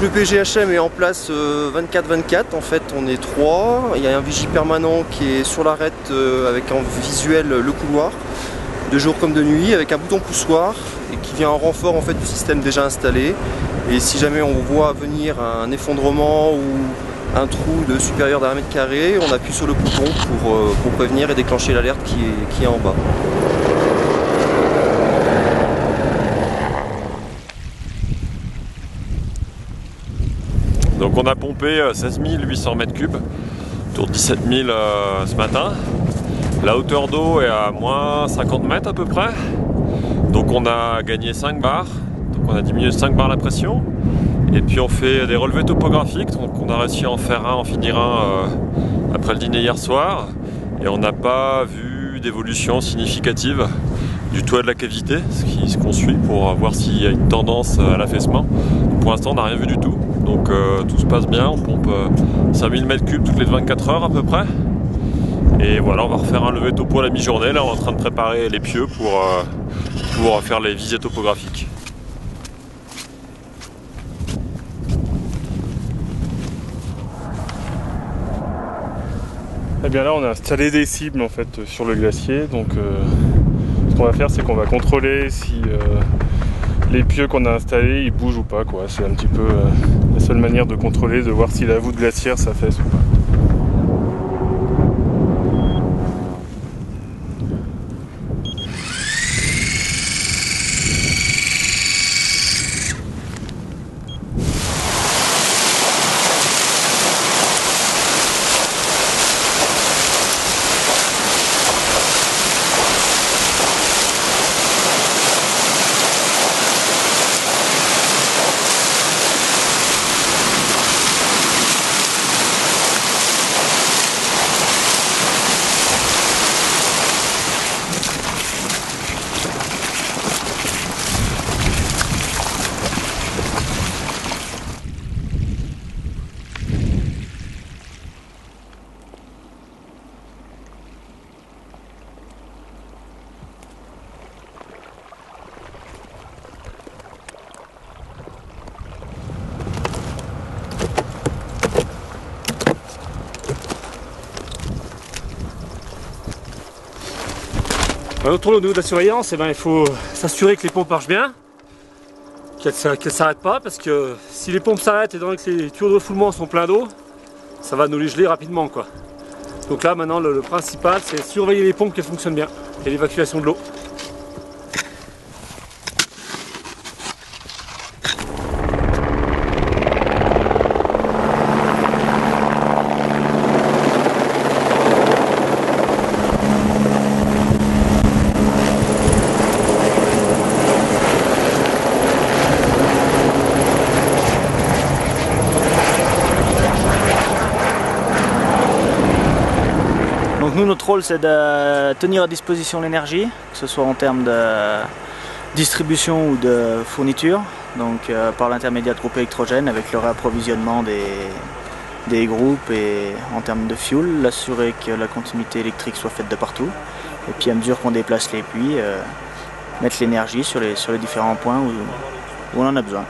Donc le PGHM est en place 24-24, en fait on est 3, il y a un vigie permanent qui est sur l'arête avec en visuel le couloir, de jour comme de nuit, avec un bouton poussoir et qui vient en renfort en fait du système déjà installé. Et si jamais on voit venir un effondrement ou un trou de supérieur d'un mètre carré, on appuie sur le bouton pour prévenir et déclencher l'alerte qui est en bas. Donc on a pompé 16 800 m3, autour de 17 000 ce matin. La hauteur d'eau est à moins 50 mètres à peu près. Donc on a gagné 5 bars, donc on a diminué 5 bars la pression. Et puis on fait des relevés topographiques, donc on a réussi à en faire un, en finir un après le dîner hier soir. Et on n'a pas vu d'évolution significative du toit de la cavité, ce qu'on suit pour voir s'il y a une tendance à l'affaissement. Pour l'instant on n'a rien vu du tout. Donc tout se passe bien, on pompe 5000 m3 toutes les 24 heures à peu près. Et voilà, on va refaire un levé topo à la mi-journée. Là on est en train de préparer les pieux pour faire les visées topographiques. Et bien là on a installé des cibles en fait sur le glacier. Donc ce qu'on va faire, c'est qu'on va contrôler si les pieux qu'on a installés ils bougent ou pas, quoi. C'est un petit peu la seule manière de contrôler, de voir si la voûte glaciaire s'affaisse ou pas. Au niveau de la surveillance, eh ben, il faut s'assurer que les pompes marchent bien, qu'elles ne s'arrêtent pas, parce que si les pompes s'arrêtent et que les tuyaux de refoulement sont pleins d'eau, ça va nous les geler rapidement, quoi. Donc là maintenant le principal, c'est surveiller les pompes qu'elles fonctionnent bien et l'évacuation de l'eau. Nous, notre rôle, c'est de tenir à disposition l'énergie, que ce soit en termes de distribution ou de fourniture, donc par l'intermédiaire de groupes électrogènes avec le réapprovisionnement des groupes, et en termes de fuel, l'assurer que la continuité électrique soit faite de partout. Et puis à mesure qu'on déplace les puits, mettre l'énergie sur les différents points où on en a besoin.